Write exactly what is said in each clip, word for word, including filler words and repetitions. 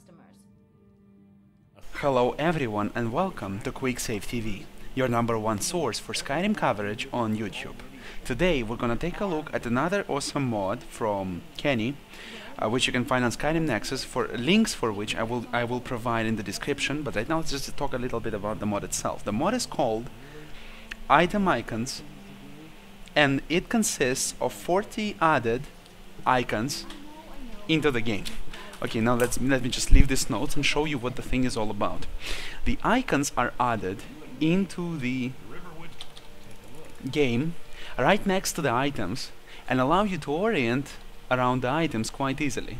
customers. Hello everyone and welcome to QuickSave T V, your number one source for Skyrim coverage on YouTube. Today we're gonna take a look at another awesome mod from Kenney, uh, which you can find on Skyrim Nexus, for links for which I will I will provide in the description, but right now it's just to talk a little bit about the mod itself. The mod is called Item Icons, and it consists of forty added icons into the game. Okay, now let's let me just leave this note and show you what the thing is all about. The icons are added into the game right next to the items and allow you to orient around the items quite easily.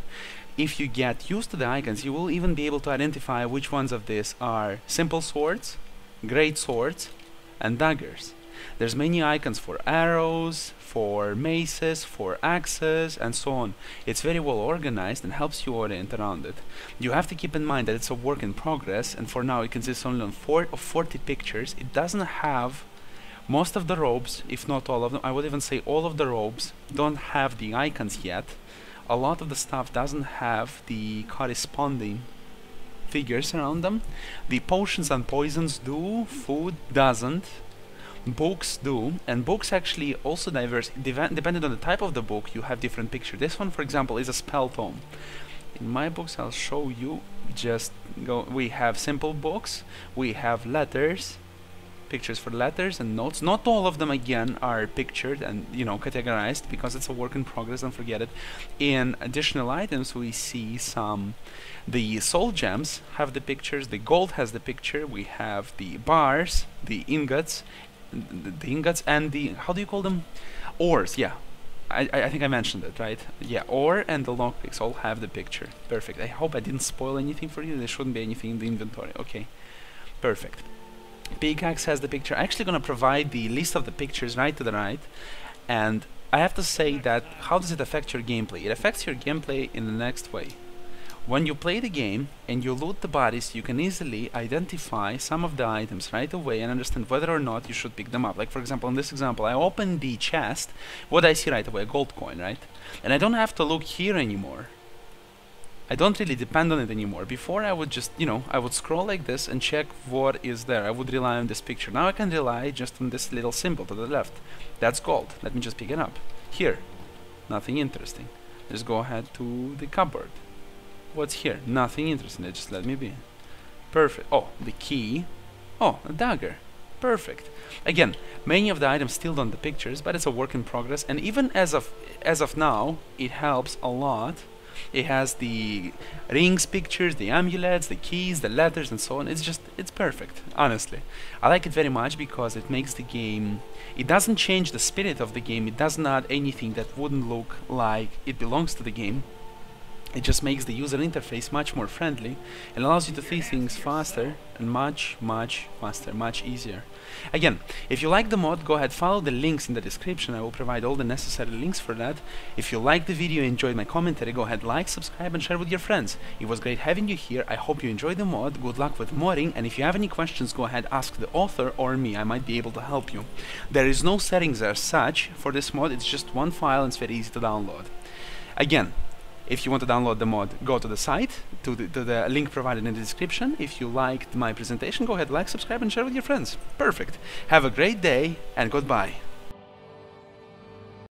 If you get used to the icons, you will even be able to identify which ones of these are simple swords, great swords, and daggers. There's many icons for arrows, for maces, for axes, and so on. It's very well organized and helps you orient around it. You have to keep in mind that it's a work in progress, and for now it consists only on four of forty pictures. It doesn't have most of the robes, if not all of them. I would even say all of the robes don't have the icons yet. A lot of the stuff doesn't have the corresponding figures around them. The potions and poisons do, food doesn't. Books do, and books actually also diverse. Depending on the type of the book, you have different pictures. This one, for example, is a spell tome. In my books, I'll show you. Just go. We have simple books. We have letters, pictures for letters and notes. Not all of them, again, are pictured and you know categorized because it's a work in progress. Don't forget it. In additional items, we see some. The soul gems have the pictures. The gold has the picture. We have the bars, the ingots. The ingots and the, how do you call them? Ores, yeah. I, I think I mentioned it, right? Yeah, ore and the lockpicks all have the picture. Perfect. I hope I didn't spoil anything for you. There shouldn't be anything in the inventory. Okay, perfect. Pickaxe has the picture. I'm actually going to provide the list of the pictures right to the right. And I have to say that, how does it affect your gameplay? It affects your gameplay in the next way. When you play the game and you loot the bodies, you can easily identify some of the items right away and understand whether or not you should pick them up. Like for example, in this example, I opened the chest, what I see right away, a gold coin, right? And I don't have to look here anymore. I don't really depend on it anymore. Before I would just, you know, I would scroll like this and check what is there. I would rely on this picture. Now I can rely just on this little symbol to the left. That's gold. Let me just pick it up. Here, nothing interesting. Just go ahead to the cupboard. What's here? Nothing interesting, it just let me be. Perfect. Oh, the key. Oh, a dagger. Perfect. Again, many of the items still don't the pictures, but it's a work in progress, and even as of as of now, it helps a lot. It has the rings pictures, the amulets, the keys, the letters, and so on. It's just, it's perfect, honestly. I like it very much because it makes the game, it doesn't change the spirit of the game, it doesn't add anything that wouldn't look like it belongs to the game. It just makes the user interface much more friendly and allows you to see things faster and much, much faster, much easier. Again, if you like the mod, go ahead, follow the links in the description. I will provide all the necessary links for that. If you like the video, enjoyed my commentary, go ahead, like, subscribe, and share with your friends. It was great having you here. I hope you enjoyed the mod. Good luck with modding, and if you have any questions, go ahead, ask the author or me. I might be able to help you. There is no settings as such for this mod. It's just one file, and it's very easy to download. Again, if you want to download the mod, go to the site, to the, to the link provided in the description. If you liked my presentation, go ahead, like, subscribe, and share with your friends. Perfect. Have a great day, and goodbye.